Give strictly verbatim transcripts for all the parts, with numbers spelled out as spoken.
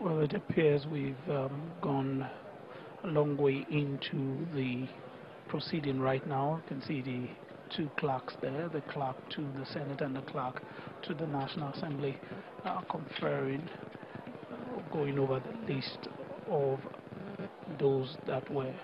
Well, it appears we've um, gone a long way into the proceeding right now. You can see the two clerks there, the clerk to the Senate and the clerk to the National Assembly, are conferring, uh, going over the list of those that were,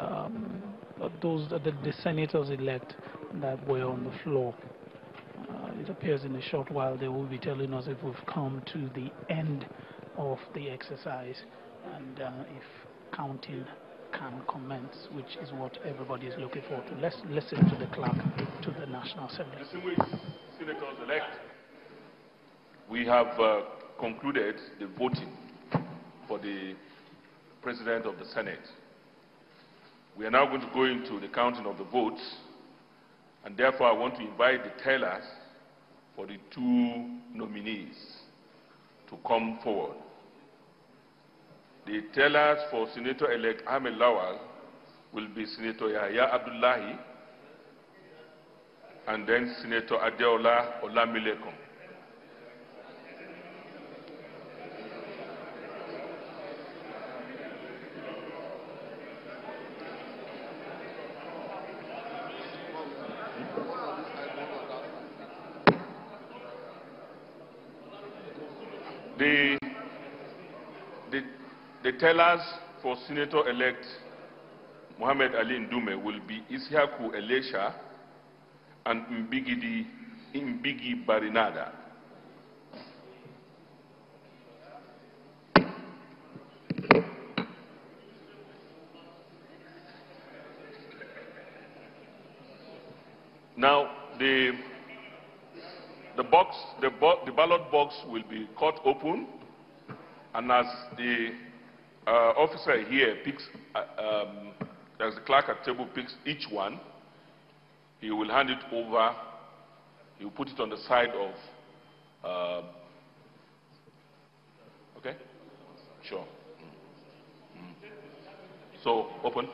um, those that the, the senators-elect that were on the floor. It appears in a short while they will be telling us if we've come to the end of the exercise and uh, if counting can commence, which is what everybody is looking forward to. Let's listen to the clerk to the National Assembly. In the same way, senators-elect, we have uh, concluded the voting for the President of the Senate. We are now going to go into the counting of the votes, and therefore I want to invite the tellers for the two nominees to come forward. The tellers for Senator-elect Ahmad Lawan will be Senator Yahya Abdullahi and then Senator Adeola Olamilekun. The, the, the tellers for Senator-elect Mohammed Ali Ndume will be Isiaku Elisha and Mbigidi Mbigi Barinada. Now, the The, box, the, bo the ballot box will be cut open, and as the uh, officer here picks, uh, um, as the clerk at table picks each one, he will hand it over, he will put it on the side of, uh, okay? Sure. Mm. Mm. So, open.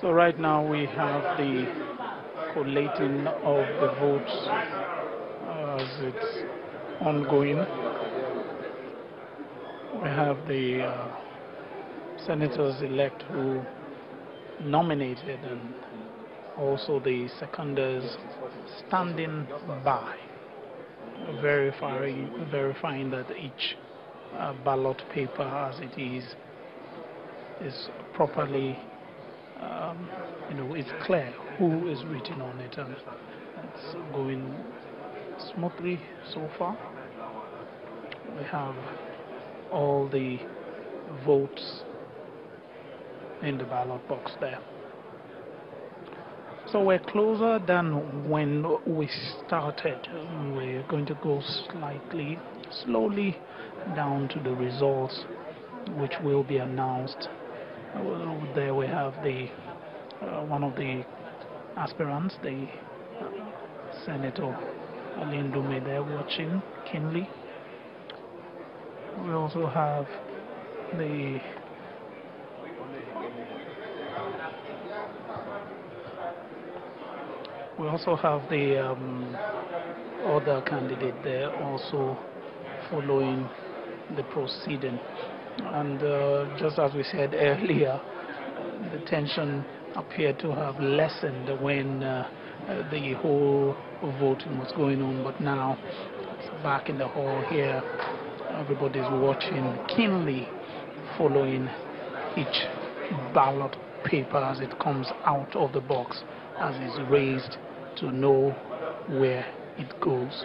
So right now we have the collating of the votes as it's ongoing. We have the uh, senators-elect who nominated and also the seconders standing by, verifying, verifying that each uh, ballot paper as it is is properly, um, you know, it's clear who is written on it, and it's going smoothly so far. We have all the votes in the ballot box there. So we're closer than when we started. We're going to go slightly, slowly down to the results, which will be announced. There we have the uh, one of the aspirants, the uh, Senator Ali Ndume, there watching keenly. We also have the We also have the um, other candidate there also following the proceeding. And uh, just as we said earlier, the tension appeared to have lessened when uh, the whole voting was going on, but now it's back in the hall here. Everybody's watching keenly, following each ballot paper as it comes out of the box, as it's raised, to know where it goes.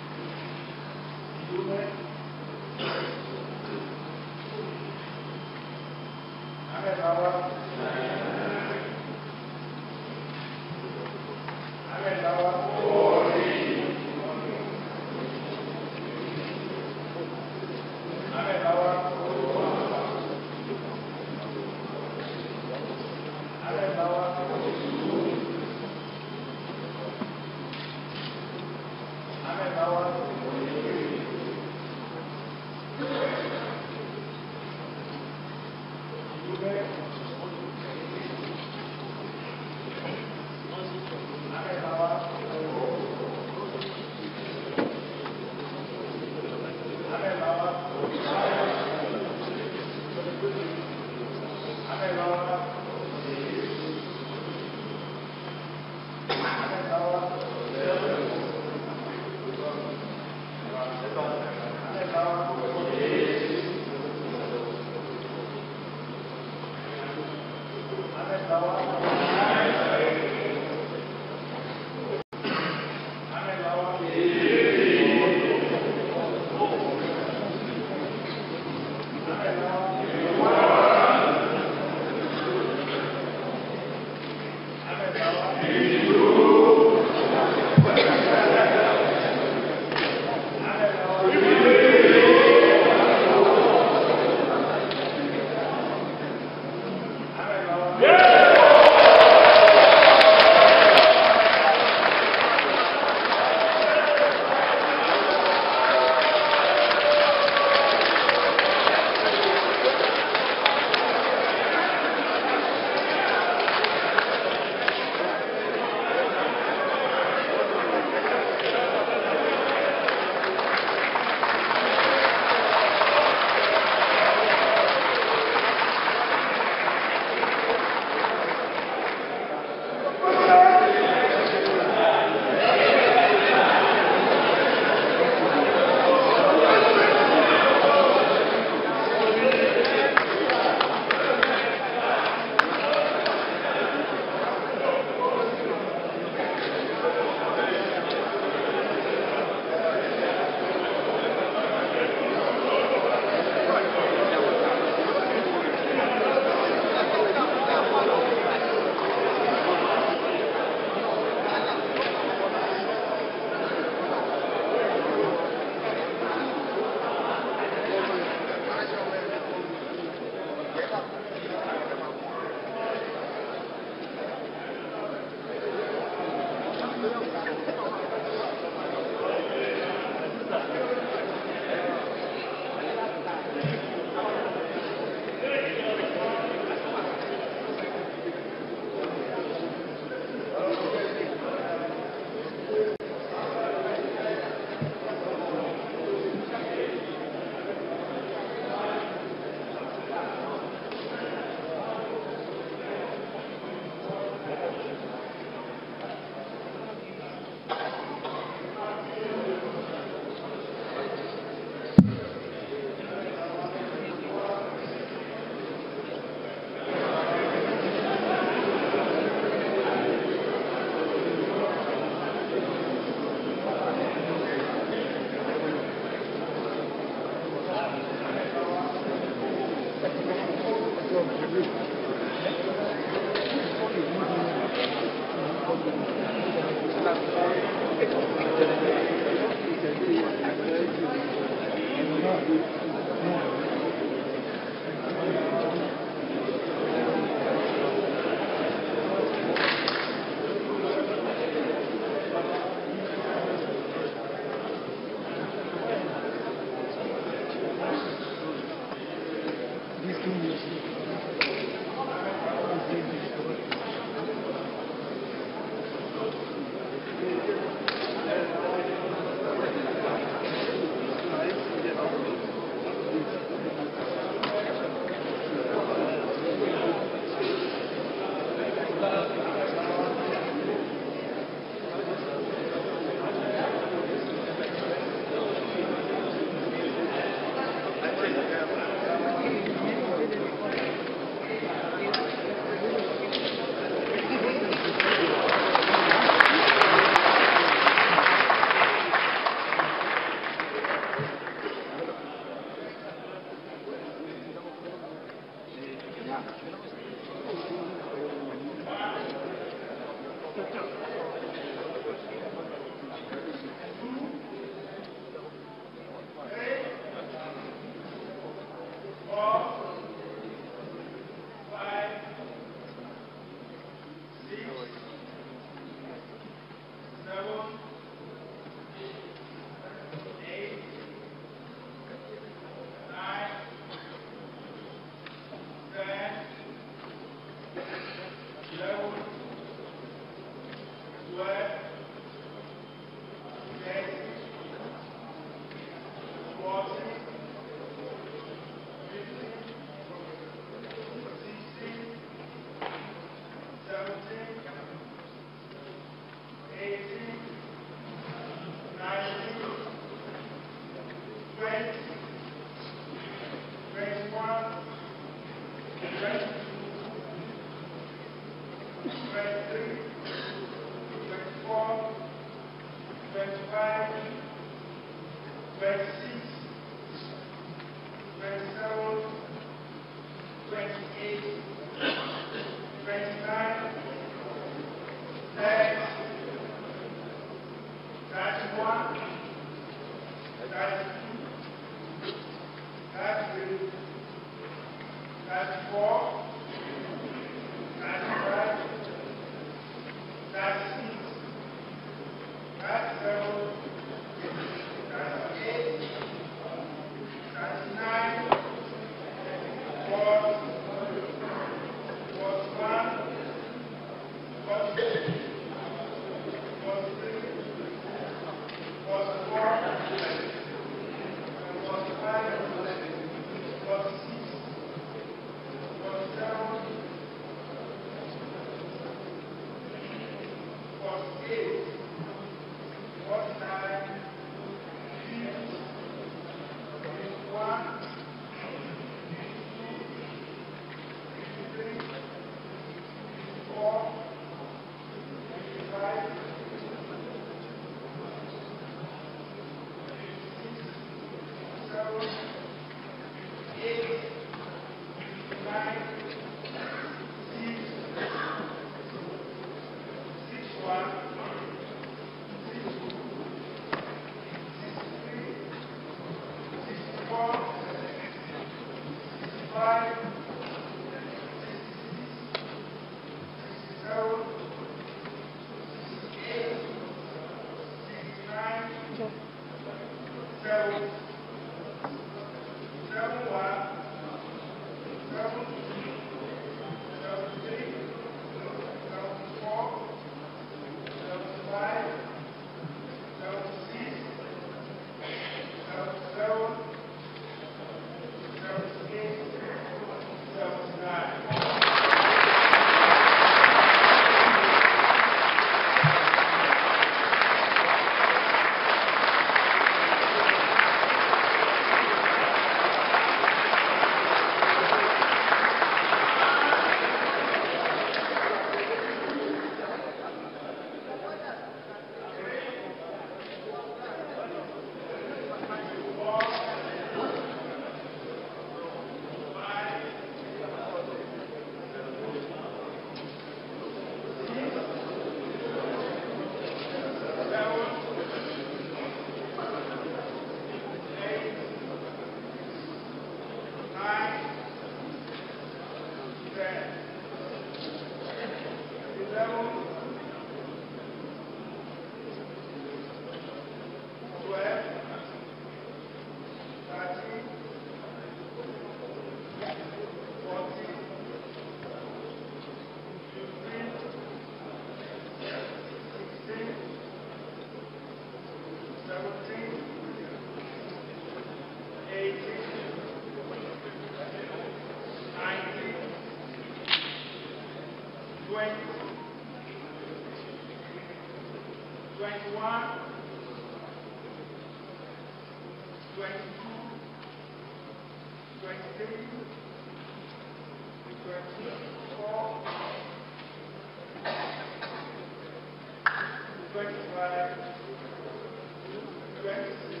twenty-six,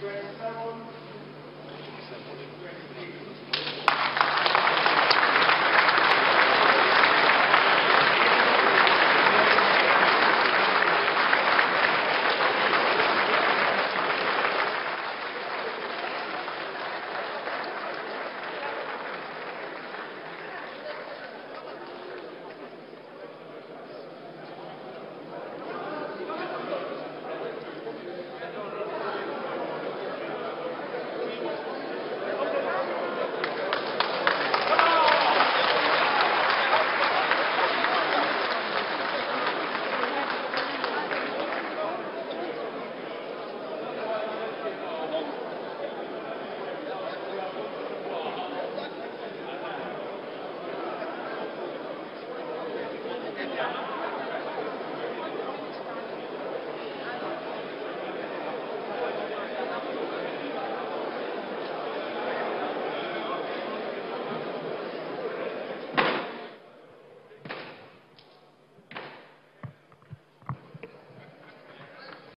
twenty-seven, twenty-eight.